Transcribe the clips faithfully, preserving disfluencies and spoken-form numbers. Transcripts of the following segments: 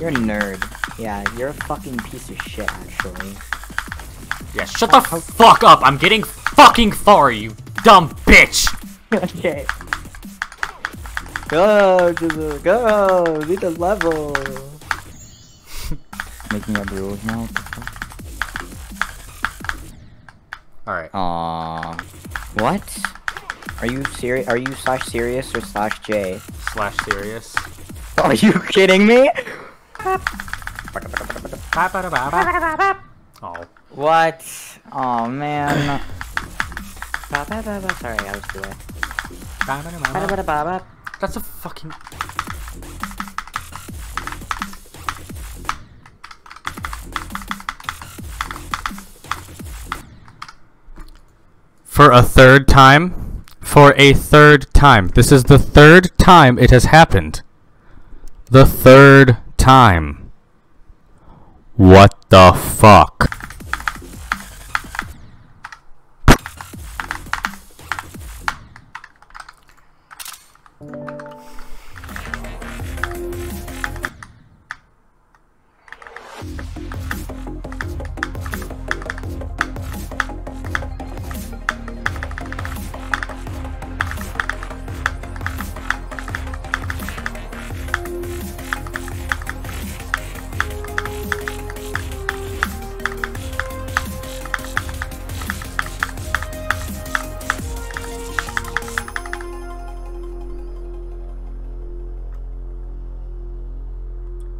You're a nerd. Yeah, you're a fucking piece of shit, actually. Yeah, shut the fuck up! I'm getting fucking far, you dumb bitch! Okay. Go, Jesus, go! Lead the level! Making up rules now? Alright. Aww. What? Are you serious? Are you slash serious or slash J? Slash serious. Are you kidding me? Oh. What? Oh man. Sorry, I was too late. That's a fucking. For a third time? For a third time. This is the third time it has happened. The third time. What the fuck?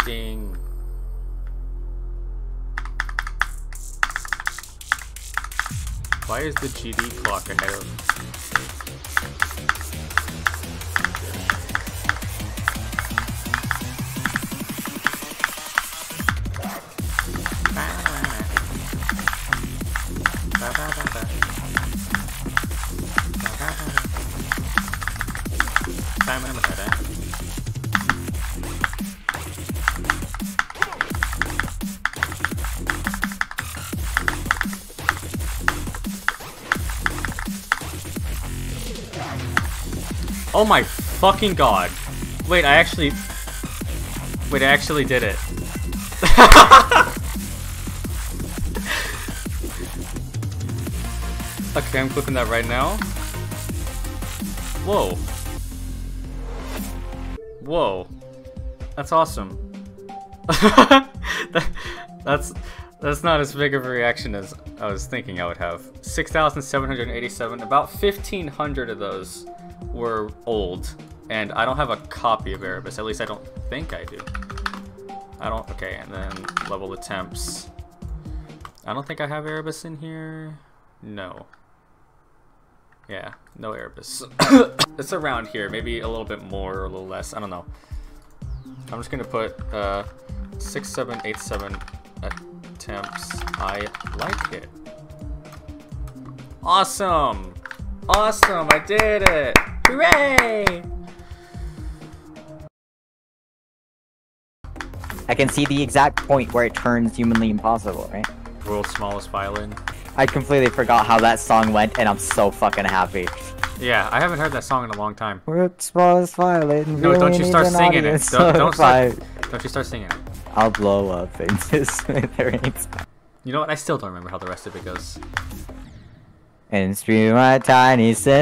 Ding. Why is the G D clock ahead of me? Oh my fucking god. Wait, I actually... Wait, I actually did it. Okay, I'm clicking that right now. Whoa. Whoa. That's awesome. that, that's... That's not as big of a reaction as I was thinking I would have. six thousand seven hundred eighty-seven, about fifteen hundred of those were old, and I don't have a copy of Erebus, at least I don't think I do. I don't, okay, and then level attempts. I don't think I have Erebus in here. No. Yeah, no Erebus. It's around here, maybe a little bit more or a little less, I don't know. I'm just gonna put uh, six seven eight seven. Attempts. I like it. Awesome! Awesome! I did it! Hooray! I can see the exact point where it turns humanly impossible, right? World's smallest violin. I completely forgot how that song went, and I'm so fucking happy. Yeah, I haven't heard that song in a long time. World's smallest violin. No, don't you start singing it. Don't, don't, start, don't you start singing it. I'll blow up into smithereens. You know what? I still don't remember how the rest of it goes. And strew my tiny sin.